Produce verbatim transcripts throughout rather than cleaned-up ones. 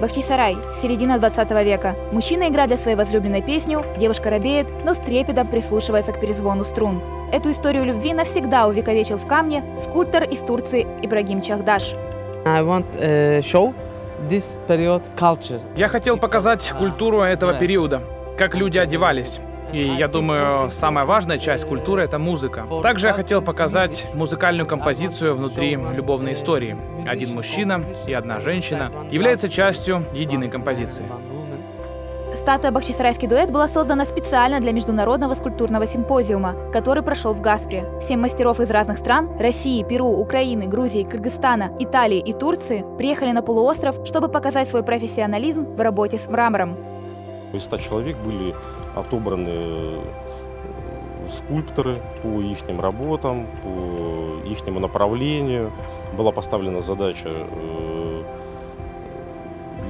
Бахчисарай, середина двадцатого века. Мужчина играет для своей возлюбленной песню, девушка робеет, но с трепетом прислушивается к перезвону струн. Эту историю любви навсегда увековечил в камне скульптор из Турции Ибрагим Чахдаш. Я хотел показать культуру этого периода, как люди одевались. И я думаю, самая важная часть культуры — это музыка. Также я хотел показать музыкальную композицию внутри любовной истории. Один мужчина и одна женщина являются частью единой композиции. Статуя «Бахчисарайский дуэт» была создана специально для международного скульптурного симпозиума, который прошел в Гаспре. Семь мастеров из разных стран – России, Перу, Украины, Грузии, Кыргызстана, Италии и Турции – приехали на полуостров, чтобы показать свой профессионализм в работе с мрамором. Из ста человек были отобраны скульпторы по их работам, по их направлению. Была поставлена задача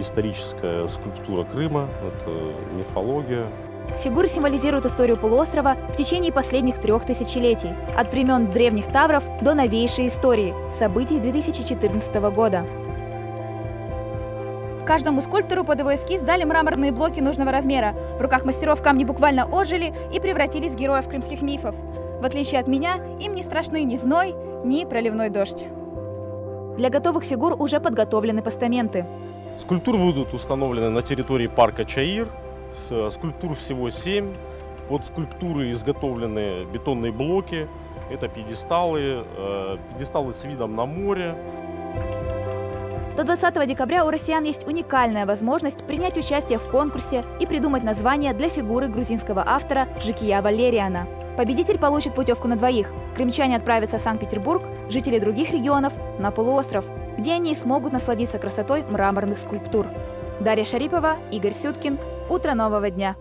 историческая скульптура Крыма, это мифология. Фигуры символизируют историю полуострова в течение последних трех тысячелетий, от времен древних тавров до новейшей истории, событий две тысячи четырнадцатого года. Каждому скульптору под его эскиз дали мраморные блоки нужного размера. В руках мастеров камни буквально ожили и превратились в героев крымских мифов. В отличие от меня, им не страшны ни зной, ни проливной дождь. Для готовых фигур уже подготовлены постаменты. Скульптуры будут установлены на территории парка Чаир. Скульптур всего семь. Под скульптуры изготовлены бетонные блоки. Это пьедесталы, пьедесталы с видом на море. До двадцатого декабря у россиян есть уникальная возможность принять участие в конкурсе и придумать название для фигуры грузинского автора Жикия Валериана. Победитель получит путевку на двоих. Крымчане отправятся в Санкт-Петербург, жители других регионов – на полуостров, где они смогут насладиться красотой мраморных скульптур. Дарья Шарипова, Игорь Сюткин. Утро нового дня.